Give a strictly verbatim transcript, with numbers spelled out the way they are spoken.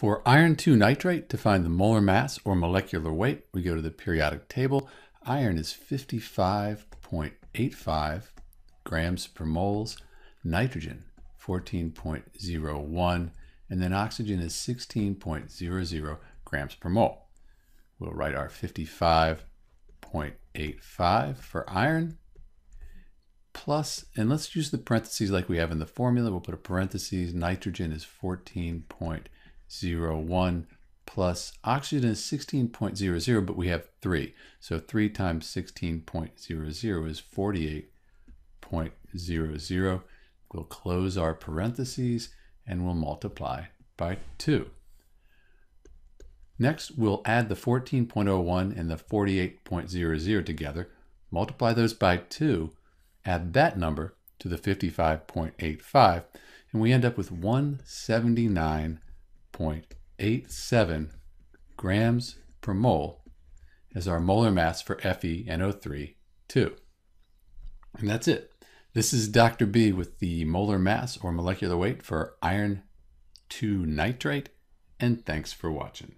For iron two nitrate, to find the molar mass or molecular weight, we go to the periodic table. Iron is fifty-five point eight five grams per moles, nitrogen fourteen point zero one, and then oxygen is sixteen point zero zero grams per mole. We'll write our fifty-five point eight five for iron, plus, and let's use the parentheses like we have in the formula. We'll put a parentheses, nitrogen is fourteen point zero one plus oxygen is sixteen point zero zero, but we have three. So three times sixteen point zero zero is forty-eight point zero zero. We'll close our parentheses and we'll multiply by two. Next, we'll add the fourteen point zero one and the forty-eight point zero zero together, multiply those by two, add that number to the fifty-five point eight five, and we end up with one seventy-nine point eight seven grams per mole as our molar mass for F E N O three two. And that's it. This is Doctor B with the molar mass or molecular weight for iron two nitrate, and thanks for watching.